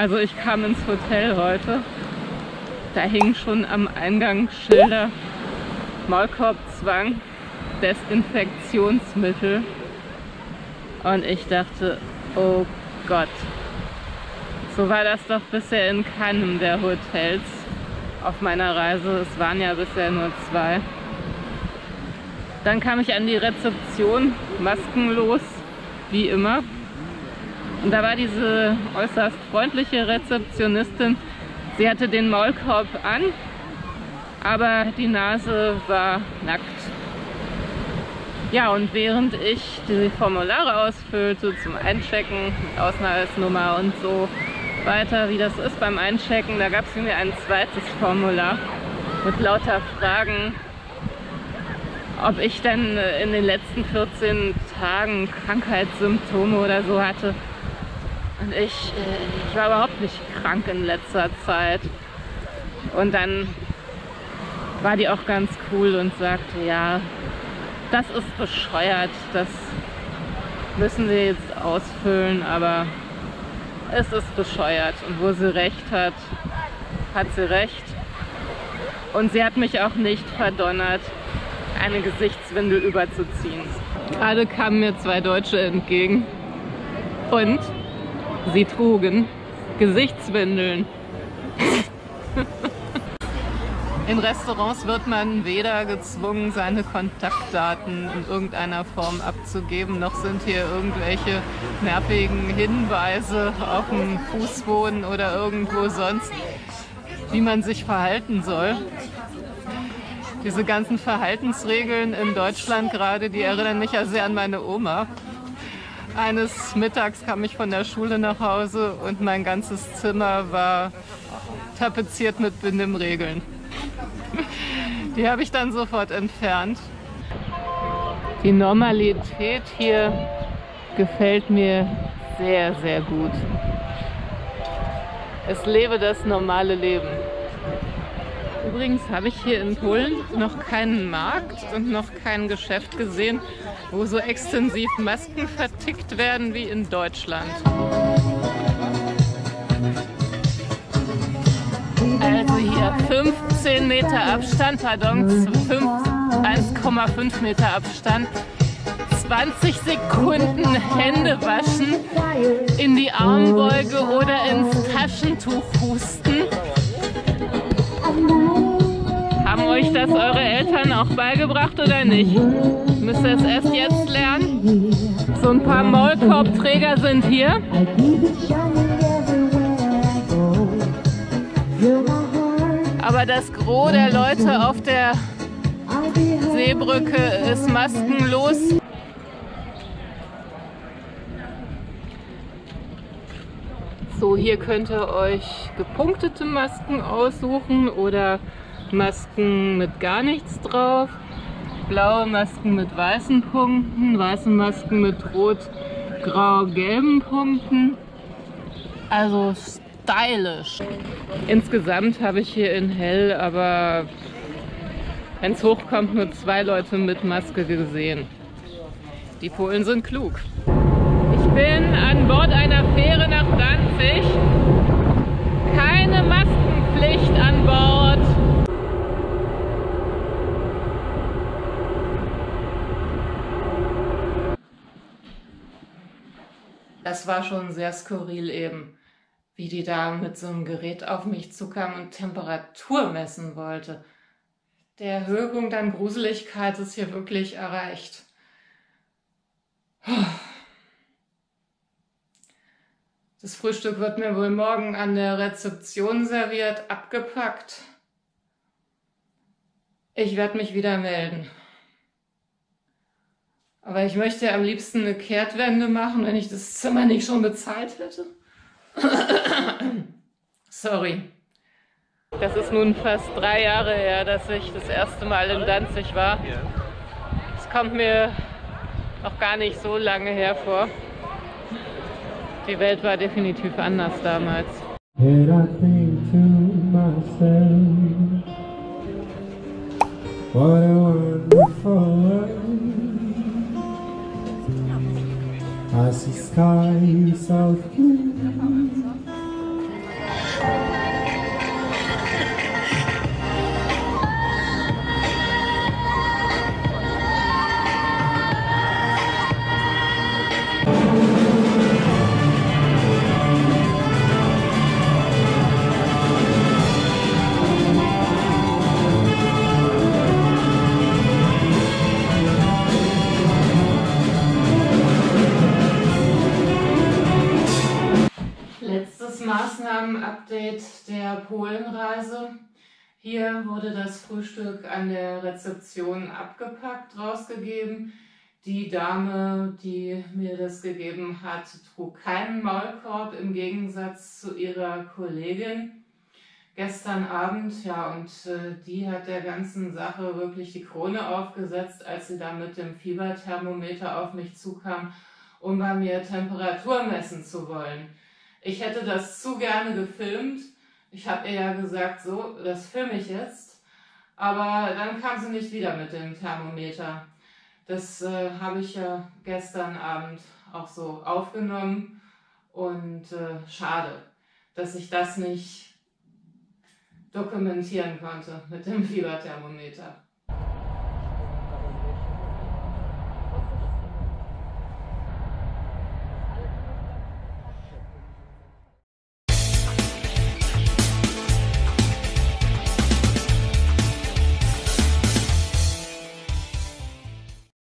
Also ich kam ins Hotel heute, da hingen schon am Eingang Schilder, Maulkorbzwang, Desinfektionsmittel, und ich dachte, oh Gott, so war das doch bisher in keinem der Hotels auf meiner Reise, es waren ja bisher nur 2. Dann kam ich an die Rezeption, maskenlos, wie immer. Und da war diese äußerst freundliche Rezeptionistin, sie hatte den Maulkorb an, aber die Nase war nackt. Ja, und während ich die Formulare ausfüllte zum Einchecken, mit Ausweisnummer und so weiter, wie das ist beim Einchecken, da gab sie mir ein zweites Formular mit lauter Fragen, ob ich denn in den letzten 14 Tagen Krankheitssymptome oder so hatte. Und ich war überhaupt nicht krank in letzter Zeit. Und dann war die auch ganz cool und sagte, ja, das ist bescheuert, das müssen wir jetzt ausfüllen, aber es ist bescheuert. Und wo sie recht hat, hat sie recht. Und sie hat mich auch nicht verdonnert, eine Gesichtswindel überzuziehen. Gerade kamen mir 2 Deutsche entgegen und sie trugen Gesichtswindeln. In Restaurants wird man weder gezwungen, seine Kontaktdaten in irgendeiner Form abzugeben, noch sind hier irgendwelche nervigen Hinweise auf dem Fußboden oder irgendwo sonst, wie man sich verhalten soll. Diese ganzen Verhaltensregeln in Deutschland gerade, die erinnern mich ja sehr an meine Oma. Eines Mittags kam ich von der Schule nach Hause und mein ganzes Zimmer war tapeziert mit Benimmregeln. Die habe ich dann sofort entfernt. Die Normalität hier gefällt mir sehr, sehr gut. Es lebe das normale Leben. Übrigens habe ich hier in Polen noch keinen Markt und noch kein Geschäft gesehen, wo so extensiv Masken vertickt werden wie in Deutschland. Also hier 15 Meter Abstand, pardon, 1,5 Meter Abstand, 20 Sekunden Hände waschen, in die Armbeuge oder ins Taschentuch husten. Haben euch das eure Eltern auch beigebracht oder nicht? Müsst ihr es erst jetzt lernen? So ein paar Maulkorbträger sind hier. Aber das Gros der Leute auf der Seebrücke ist maskenlos. So, hier könnt ihr euch gepunktete Masken aussuchen oder Masken mit gar nichts drauf, blaue Masken mit weißen Punkten, weiße Masken mit rot-grau-gelben Punkten. Also stylisch. Insgesamt habe ich hier in Hell aber, wenn es hochkommt, nur 2 Leute mit Maske gesehen. Die Polen sind klug. Ich bin an Bord einer Fähre nach Danzig. Keine Maskenpflicht an Bord. Das war schon sehr skurril eben, wie die da mit so einem Gerät auf mich zukam und Temperatur messen wollte. Der Höhepunkt an Gruseligkeit ist hier wirklich erreicht. Das Frühstück wird mir wohl morgen an der Rezeption serviert, abgepackt. Ich werde mich wieder melden. Aber ich möchte am liebsten eine Kehrtwende machen, wenn ich das Zimmer nicht schon bezahlt hätte. Sorry. Das ist nun fast 3 Jahre her, dass ich das erste Mal in Danzig war. Es kommt mir noch gar nicht so lange her vor. Die Welt war definitiv anders damals. Instagram-Update der Polenreise. Hier wurde das Frühstück an der Rezeption abgepackt, rausgegeben. Die Dame, die mir das gegeben hat, trug keinen Maulkorb, im Gegensatz zu ihrer Kollegin gestern Abend. Ja, und die hat der ganzen Sache wirklich die Krone aufgesetzt, als sie da mit dem Fieberthermometer auf mich zukam, um bei mir Temperatur messen zu wollen. Ich hätte das zu gerne gefilmt. Ich habe ihr ja gesagt, so, das filme ich jetzt. Aber dann kam sie nicht wieder mit dem Thermometer. Das habe ich ja gestern Abend auch so aufgenommen. Und schade, dass ich das nicht dokumentieren konnte mit dem Fieberthermometer.